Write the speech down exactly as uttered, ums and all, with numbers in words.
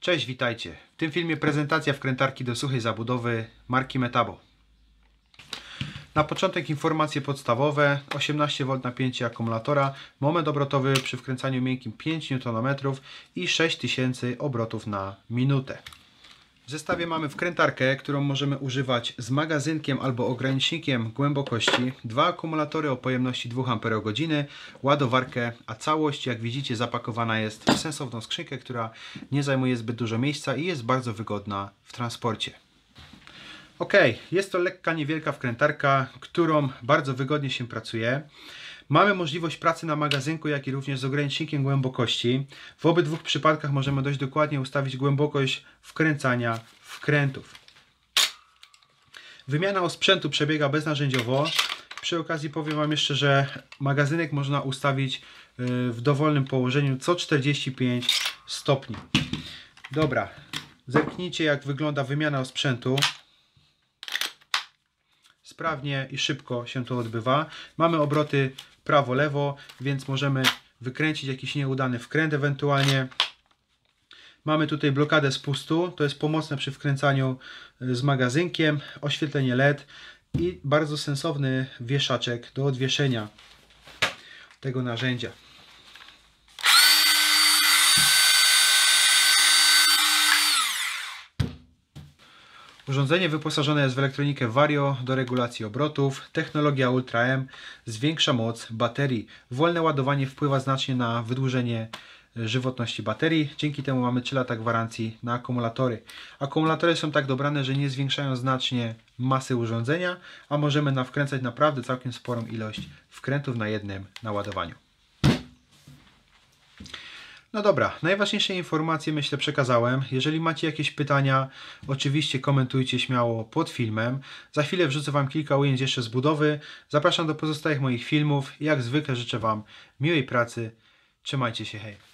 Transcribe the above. Cześć, witajcie. W tym filmie prezentacja wkrętarki do suchej zabudowy marki Metabo. Na początek informacje podstawowe. osiemnaście wolt napięcie akumulatora, moment obrotowy przy wkręcaniu miękkim pięć niutonometrów i sześć tysięcy obrotów na minutę. W zestawie mamy wkrętarkę, którą możemy używać z magazynkiem albo ogranicznikiem głębokości, dwa akumulatory o pojemności dwa amperogodziny, ładowarkę, a całość, jak widzicie, zapakowana jest w sensowną skrzynkę, która nie zajmuje zbyt dużo miejsca i jest bardzo wygodna w transporcie. Ok, jest to lekka, niewielka wkrętarka, którą bardzo wygodnie się pracuje. Mamy możliwość pracy na magazynku, jak i również z ogranicznikiem głębokości. W obydwu przypadkach możemy dość dokładnie ustawić głębokość wkręcania wkrętów. Wymiana osprzętu przebiega beznarzędziowo. Przy okazji powiem Wam jeszcze, że magazynek można ustawić w dowolnym położeniu co czterdzieści pięć stopni. Dobra, zerknijcie, jak wygląda wymiana osprzętu. Sprawnie i szybko się to odbywa. Mamy obroty prawo-lewo, więc możemy wykręcić jakiś nieudany wkręt ewentualnie. Mamy tutaj blokadę spustu, to jest pomocne przy wkręcaniu z magazynkiem, oświetlenie L E D i bardzo sensowny wieszaczek do odwieszenia tego narzędzia. Urządzenie wyposażone jest w elektronikę Vario do regulacji obrotów, technologia Ultra M zwiększa moc baterii. Wolne ładowanie wpływa znacznie na wydłużenie żywotności baterii, dzięki temu mamy trzy lata gwarancji na akumulatory. Akumulatory są tak dobrane, że nie zwiększają znacznie masy urządzenia, a możemy nawkręcać naprawdę całkiem sporą ilość wkrętów na jednym naładowaniu. No dobra, najważniejsze informacje, myślę, przekazałem. Jeżeli macie jakieś pytania, oczywiście komentujcie śmiało pod filmem. Za chwilę wrzucę Wam kilka ujęć jeszcze z budowy. Zapraszam do pozostałych moich filmów. Jak zwykle życzę Wam miłej pracy. Trzymajcie się, hej!